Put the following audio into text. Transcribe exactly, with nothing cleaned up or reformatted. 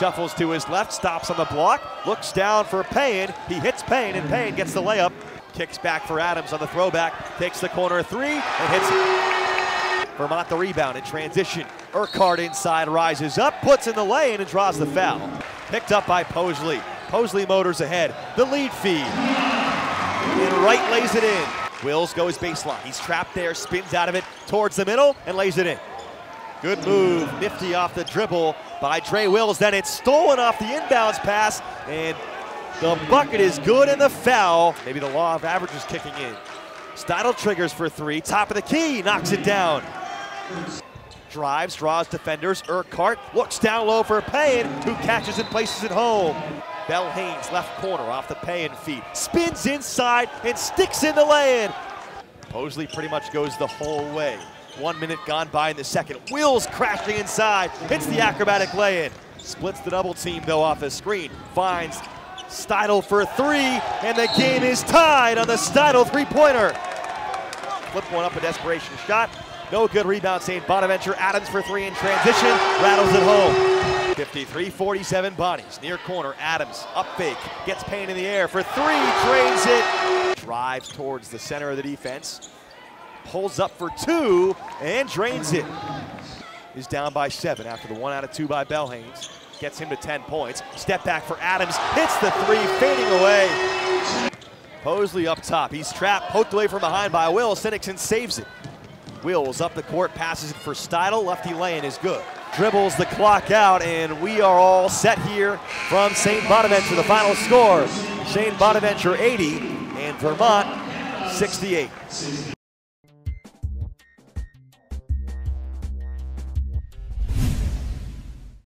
Shuffles to his left, stops on the block, looks down for Payne. He hits Payne, and Payne gets the layup. Kicks back for Adams on the throwback, takes the corner three, and hits it. Vermont the rebound in transition. Urquhart inside, rises up, puts in the lane, and draws the foul. Picked up by Posley. Posley motors ahead, the lead feed. And Wright lays it in. Wills goes baseline, he's trapped there, spins out of it, towards the middle, and lays it in. Good move, nifty off the dribble by Dre Wills, then it's stolen off the inbounds pass, and the bucket is good and the foul. Maybe the law of averages kicking in. Steidl triggers for three, top of the key, knocks it down. Drives, draws defenders, Urquhart looks down low for Payne, who catches and places it home. Bell Haynes, left corner, off the Payne feed, spins inside and sticks in the lay-in. Posley pretty much goes the whole way. One minute gone by in the second. Wills crashing inside, hits the acrobatic lay-in. Splits the double team though off the screen. Finds Steidl for three, and the game is tied on the Steidl three-pointer. Flip one up, a desperation shot. No good, rebound Saint Bonaventure. Adams for three in transition, rattles it home. fifty-three forty-seven Bonnies, near corner, Adams, up fake, gets Payne in the air for three, drains it. Drives towards the center of the defense. Pulls up for two and drains it. Is down by seven after the one out of two by Bell Haynes. Gets him to ten points. Step back for Adams. Hits the three, fading away. Posley up top. He's trapped, poked away from behind by Wills. Sinikson saves it. Wills up the court, passes it for Steidl. Lefty lane is good. Dribbles the clock out, and we are all set here from Saint Bonaventure. The final score, Saint Bonaventure eighty and Vermont sixty-eight.